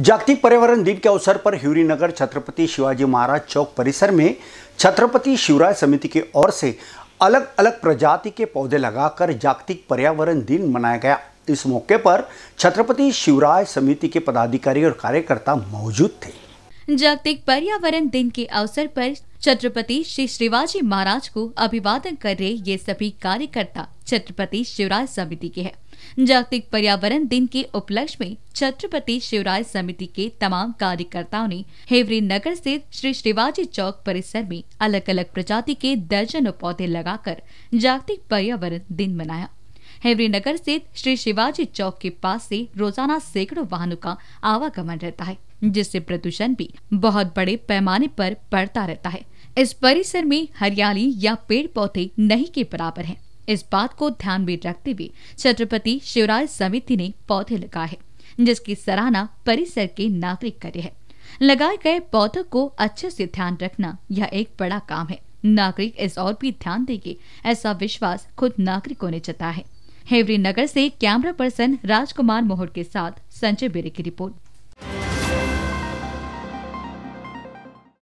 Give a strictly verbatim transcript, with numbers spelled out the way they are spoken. जागतिक पर्यावरण दिन के अवसर पर हिवरी नगर छत्रपति शिवाजी महाराज चौक परिसर में छत्रपति शिवराय समिति की ओर से अलग अलग प्रजाति के पौधे लगाकर जागतिक पर्यावरण दिन मनाया गया। इस मौके पर छत्रपति शिवराय समिति के पदाधिकारी और कार्यकर्ता मौजूद थे। जागतिक पर्यावरण दिन के अवसर पर छत्रपति श्री शिवाजी महाराज को अभिवादन कर रहे ये सभी कार्यकर्ता छत्रपति शिवराय समिति के हैं। जागतिक पर्यावरण दिन के उपलक्ष्य में छत्रपति शिवराय समिति के तमाम कार्यकर्ताओं ने हिवरी नगर स्थित श्री शिवाजी चौक परिसर में अलग अलग प्रजाति के दर्जनों पौधे लगाकर जागतिक पर्यावरण दिन मनाया। हिवरी नगर स्थित श्री शिवाजी चौक के पास से रोजाना सैकड़ों वाहनों का आवागमन रहता है, जिससे प्रदूषण भी बहुत बड़े पैमाने पर बढ़ता रहता है। इस परिसर में हरियाली या पेड़ पौधे नहीं के बराबर हैं। इस बात को ध्यान में रखते हुए छत्रपति शिवराय समिति ने पौधे लगाए हैं, जिसकी सराहना परिसर के नागरिक करे है। लगाए गए पौधों को अच्छे से ध्यान रखना यह एक बड़ा काम है। नागरिक इस और भी ध्यान देंगे, ऐसा विश्वास खुद नागरिकों ने जताया है। हिवरी नगर से कैमरा पर्सन राजकुमार मोहर के साथ संजय बेरे की रिपोर्ट।